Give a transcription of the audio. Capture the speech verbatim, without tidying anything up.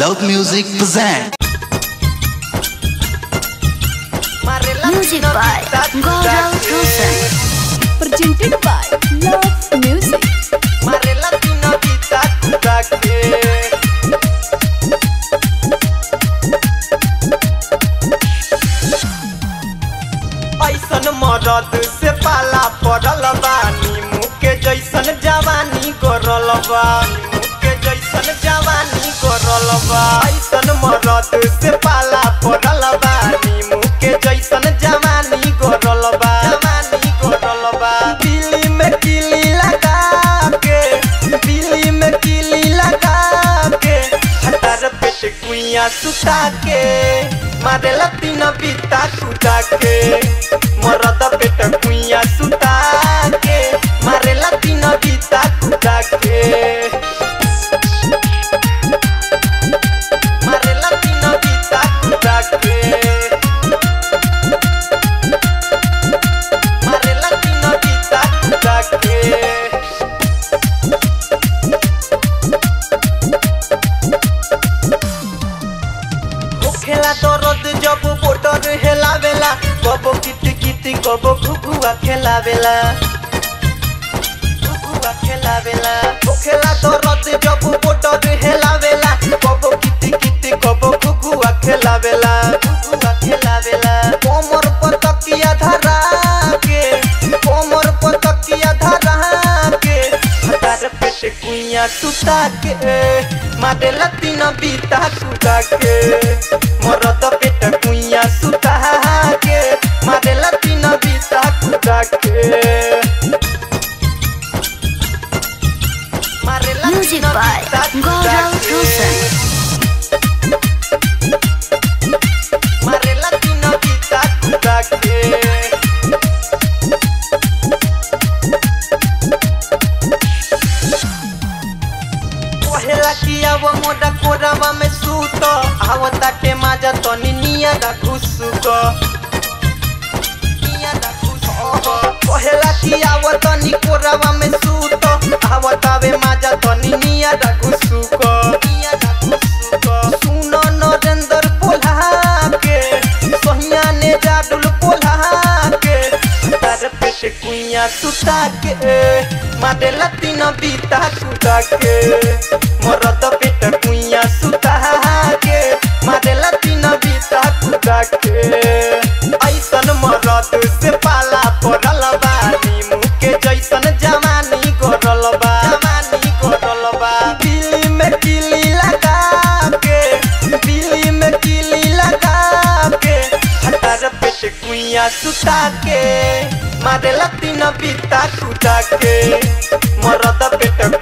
love music present music by Gaurav Roshan presented by love music मारे लतीना की ताक ताके ऐसन मदद से पाला पड़ल बानी मुके जैसन जवानी करल बानी मुके जैसन जवानी करल बा ऐसन मदद से पाला पड़ल बानी मुके जैसन जवानी करल बा जवानी करल बा दिल में किली लगा के दिल में किली लगा के हटार पेटकुइयाँ सुताके मारे लतीना पिता सुता के मरद पेटकुइयाँ सुता के मारे लतीना पिता सुता के मारे लतीना पिता सुता के मारे लतीना पिता सुता के खेला तो रोद जब पोटर हेला बेला कबो कित कित कबो घुघुआ खेला बेला घुघुआ खेला बेला खेला तो रोद जब पोटर हेला बेला कबो कित कित कबो घुघुआ खेला बेला घुघुआ खेला बेला कोमर पतकिया धरा के कोमर पतकिया धरा के हटार पेटकुइयाँ सुता के मारे लतीना पिता सुता के मरद पेटकुइयाँ सुता के मारे लतीना पिता सुता के मारे लतीना पिता सुता के मारे लतीना पिता सुता के किया वो मोड़ा कोरावा में सूत आवता के माजा तनी निया दा घुसुक निया दा घुसुक पहला किया वो तनी कोरावा में सूत आवता वे माजा तनी निया दा घुसुक निया दा घुसुक सुनो नरेंद्र पोल्हा के सोहिया ने जाडुल पोल्हा के तार पेटकुइयाँ सुता के मारे लतीना पिता सुता के मरद पेटकुइयाँ सुता के मारे लतीना पिता सुता के ऐसन मरद से पाला पड़ल बानी मुके जैसन जवानी करल बा जवानी करल बा दिल में किली लगा के दिल में किली लगा के हटार पेटकुइयाँ सुता के मारे लतीना पिता सुता के मरद पेट